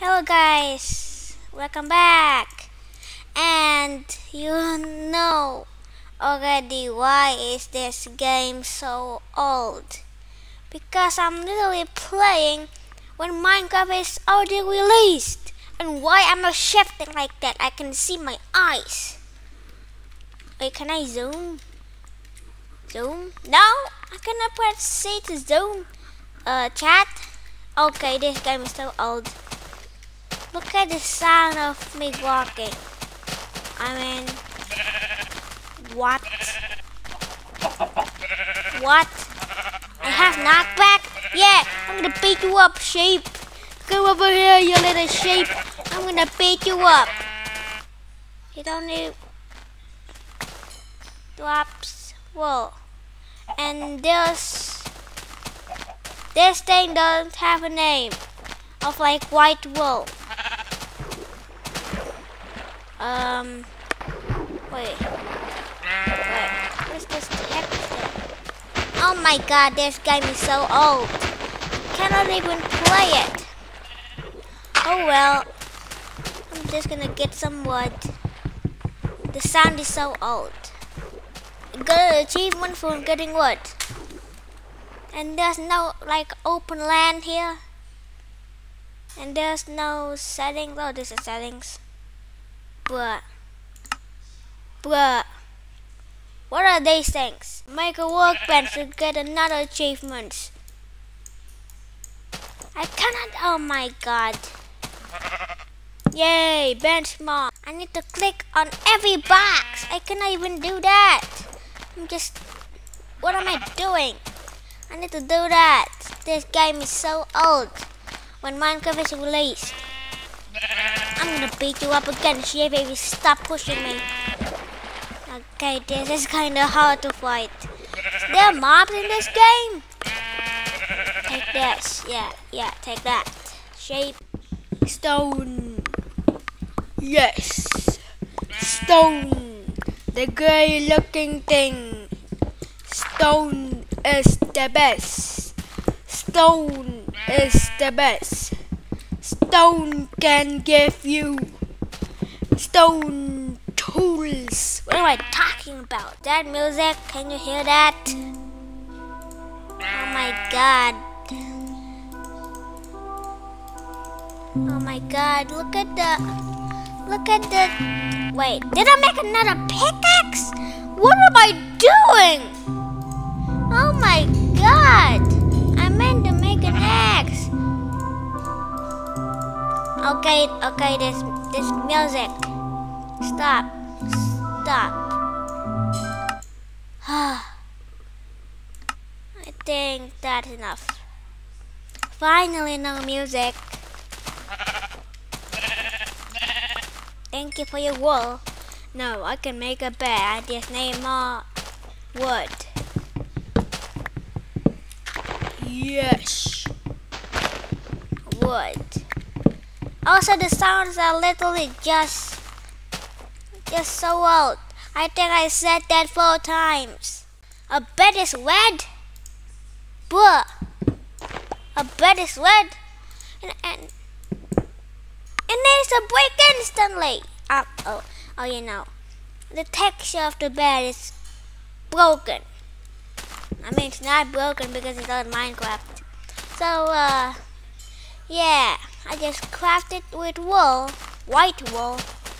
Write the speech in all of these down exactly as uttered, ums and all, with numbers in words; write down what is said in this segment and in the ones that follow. Hello guys, welcome back. And you know already why is this game so old? Because I'm literally playing when Minecraft is already released. And why am I shifting like that? I can see my eyes. Wait, can I zoom? Zoom? No, I cannot press C to zoom. Uh, chat. Okay, this game is so old. Look at the sound of me walking. I mean, what? What? I have knockback? Yeah, I'm gonna beat you up, sheep. Come over here, you little sheep. I'm gonna beat you up. You don't need drops. Whoa. And this this thing doesn't have a name of like white wool. Um, wait, wait, what's this heck thing? Oh my god, this game is so old. Cannot even play it. Oh well, I'm just gonna get some wood. The sound is so old. Got an achievement for getting wood. And there's no like open land here. And there's no settings. Oh, this is settings. Bruh. Bruh. What are these things? Make a workbench to get another achievement. I cannot. Oh my god. Yay, benchmark. I need to click on every box. I cannot even do that. I'm just. What am I doing? I need to do that. This game is so old. When Minecraft is released. I'm gonna beat you up again, shit, baby. Stop pushing me. Okay, this is kinda hard to fight. Is there mobs in this game? Take this. Yeah, yeah, take that. Shape. Stone. Yes. Stone. The grey looking thing. Stone is the best. Stone is the best. Stone can give you stone tools. What am I talking about? That music, can you hear that? Oh my god. Oh my god, look at the, look at the, wait, did I make another pickaxe? What am I doing? Oh my god, I meant to make an axe. Okay, okay, this this music. Stop. Stop. I think that's enough. Finally, no music. Thank you for your wool. No, I can make a bed. I just need more wood. Yes. Wood. Also, the sounds are literally just, just so old. I think I said that four times. A bed is red? Bruh. A bed is red? And, and it needs to break instantly. Uh, oh, oh, you know. The texture of the bed is broken. I mean, it's not broken because it's on Minecraft. So, uh, yeah. I just crafted with wool, white wool,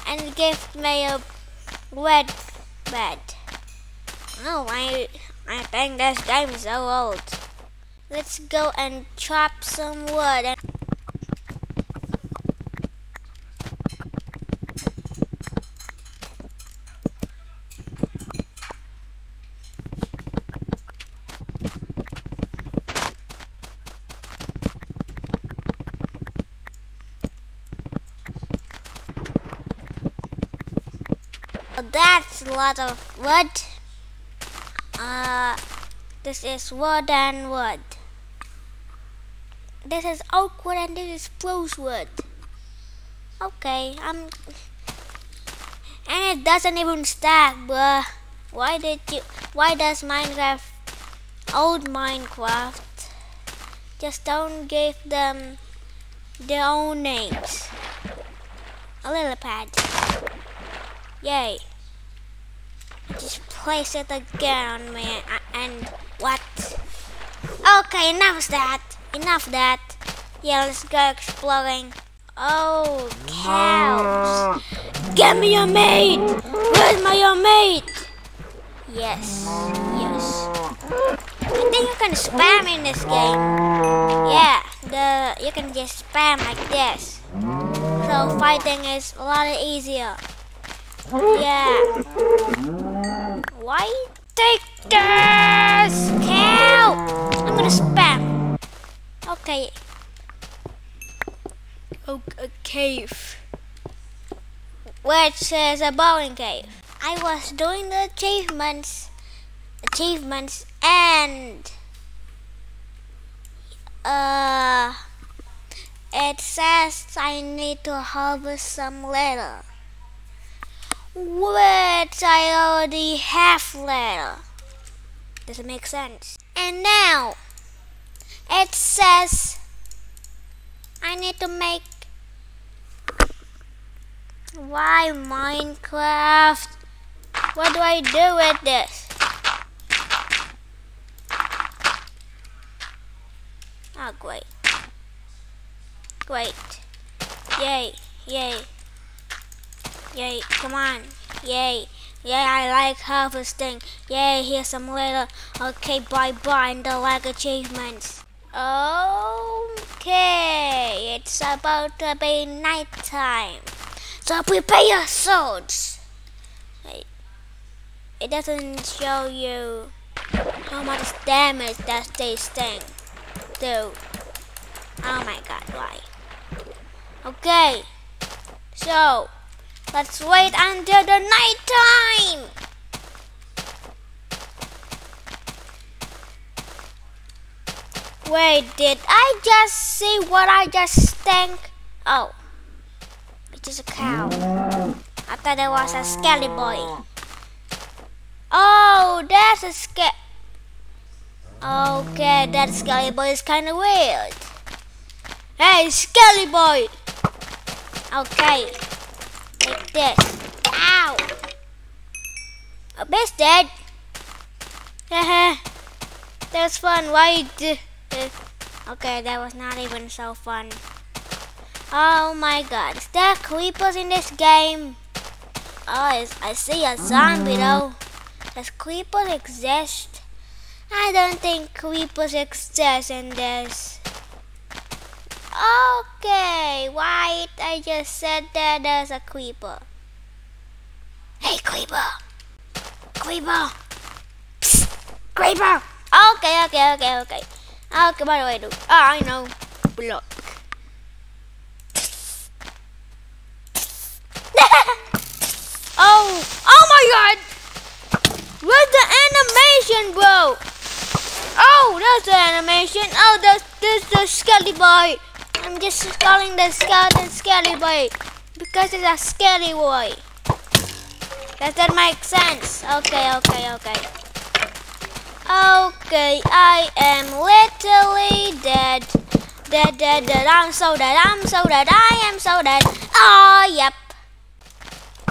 and it gave me a red bed. Oh, I, I think this game is so old. Let's go and chop some wood. And that's a lot of wood. Uh, this is wood and wood. This is oak wood and this is spruce wood. Okay, I'm. And it doesn't even stack, bruh. Why did you? Why does Minecraft, old Minecraft, just don't give them their own names. A Lillipad. Yay. Just place it again on me and what? Okay, enough of that. Enough of that. Yeah, let's go exploring. Oh, cows. Give me your meat! Where's my your meat? Yes, yes. I think you can spam in this game. Yeah, the you can just spam like this. So fighting is a lot easier. Yeah. Why take this cow? I'm gonna spam. Okay. Oh, a cave. Which is a bowling cave. I was doing the achievements, achievements, and uh, it says I need to harvest some leather, which I already have leather. Doesn't make sense. And now it says I need to make. Why Minecraft? What do I do with this? Oh, great. Great. Yay. Yay. Yay. Come on. Yay. Yay, I like harvesting. Yay, here's some little. Okay, bye-bye. And I like achievements. Okay. It's about to be nighttime. So prepare your swords. It doesn't show you how much damage that this thing do. Oh my god, why? Okay, so let's wait until the night time. Wait, did I just see what I just think? Oh. Just a cow. I thought it was a scaly boy. Oh, that's a scaly. Okay, that scaly boy is kind of weird. Hey, scaly boy. Okay, take this. Ow! A beast dead. Haha. That's fun, right? Okay, that was not even so fun. Oh my god, is there creepers in this game? Oh, I see a zombie though. Does creepers exist? I don't think creepers exist in this. Okay, why I just said that there's a creeper. Hey creeper! Creeper! Psst! Creeper! Okay, okay, okay, okay. Okay, by the way, dude. Oh, I know. Block. Oh, oh my god! Where's the animation, bro? Oh, that's the animation. Oh, that's, that's the scaly boy. I'm just calling the skeleton scaly boy because it's a scaly boy. Does that make sense? Okay, okay, okay. Okay, I am literally dead. Dead, dead, dead. I'm so dead. I'm so dead. I am so dead. Oh, yep.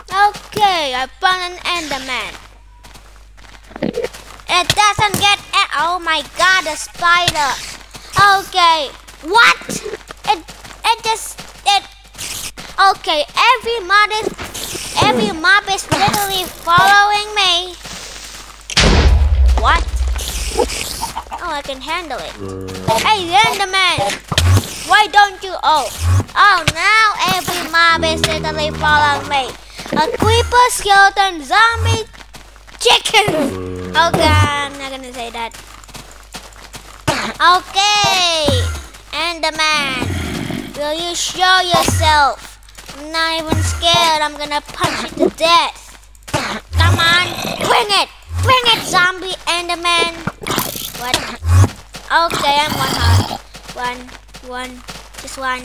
Okay, I found an enderman. It doesn't get it. Oh my god, a spider. Okay, what? It it just it. Okay, every mob is every mob is literally following me. What? Oh, I can handle it. Hey, enderman, why don't you? Oh, oh, now every mob is literally following me. A creeper, skeleton, zombie, chicken. Okay, I'm not gonna say that. Okay, enderman, will you show yourself? I'm not even scared. I'm gonna punch you to death. Come on, bring it, bring it, zombie enderman. What? Okay, I'm one heart. One, one, just one,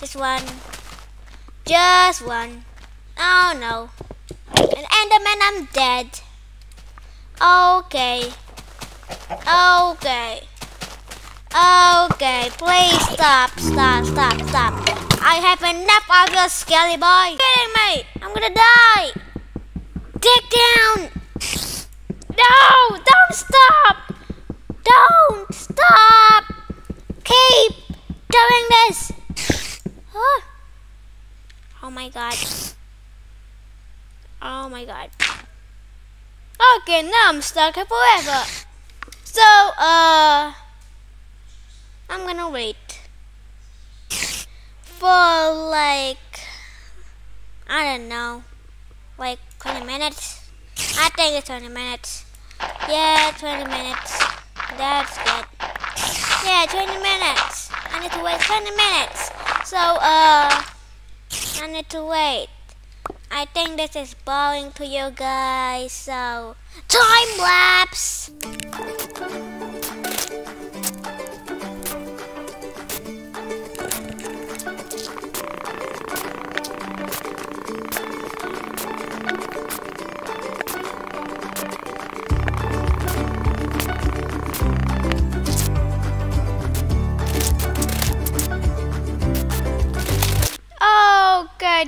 just one, just one. Oh no. An enderman, I'm dead. Okay. Okay. Okay, please stop, stop, stop, stop. I have enough of your skelly boy. Are you kidding me? I'm gonna die. Dig down. No, don't stop. Don't stop. Keep doing this. Huh? Oh my god. Oh my god. Okay, now I'm stuck here forever. So, uh... I'm gonna wait for like, I don't know, like twenty minutes. I think it's twenty minutes. Yeah, twenty minutes. That's good. Yeah, twenty minutes. I need to wait twenty minutes. So, uh, I need to wait. I think this is boring to you guys, so time lapse.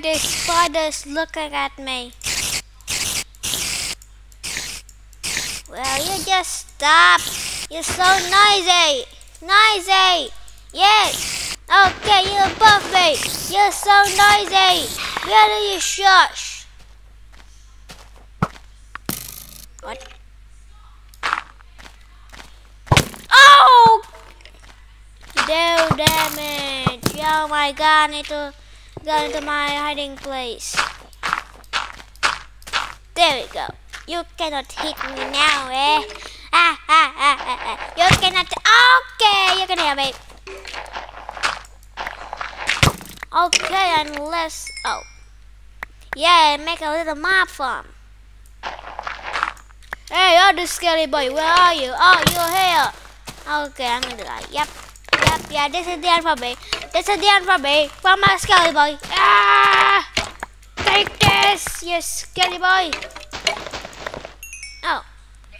This spider's looking at me. Well, you just stop. You're so noisy. Noisy. Yes. Okay, you're above me. You're so noisy. Where do you shush? What? Oh! You do damage. Oh my god, I need to go into my hiding place. There we go. You cannot hit me now, eh? Ah, ah, ah, ah, ah. You cannot. Okay, you can hear me. Okay, unless. Oh. Yeah, make a little mob farm. Hey, you're the scary boy. Where are you? Oh, you're here. Okay, I'm gonna die. Yep. Yep, yeah, this is the end for me. This is the end for me, from my skelly boy. Ah! Take this, you skelly boy. Oh,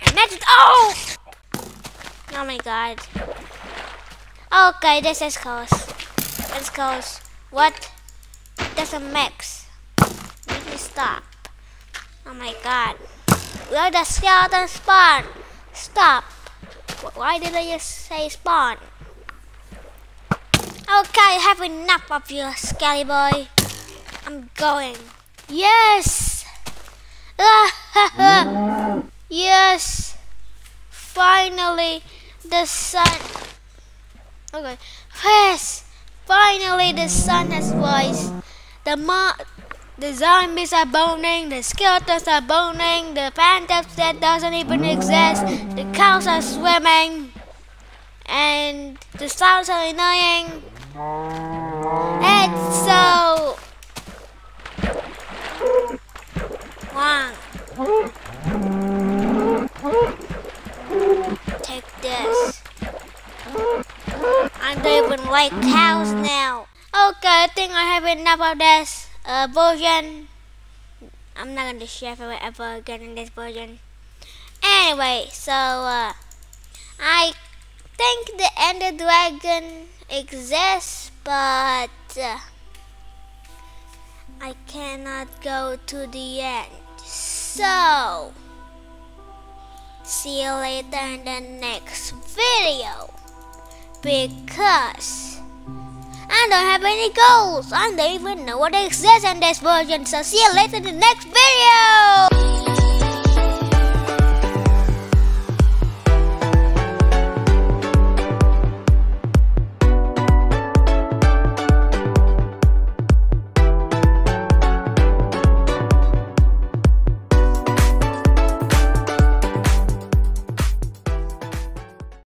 I meant it. Oh! Oh my god. Okay, this is close. It's close. What? Doesn't mix. Make me stop. Oh my god. Where the skeleton spawn? Stop. Why did I just say spawn? Okay, I have enough of you, skelly boy. I'm going. Yes! Yes! Finally, the sun. Okay. Yes! Finally, the sun has risen. The mo- the zombies are burning. The skeletons are burning. The phantoms that doesn't even exist. The cows are swimming. And the sounds are annoying. And so one. Take this. I don't even like cows now. Okay, I think I have enough of this uh, version. I'm not gonna share it ever again in this version. Anyway, so uh, I think the Ender Dragon exists, but uh, I cannot go to the end. So, see you later in the next video, because I don't have any goals. I don't even know what exists in this version. So see you later in the next video.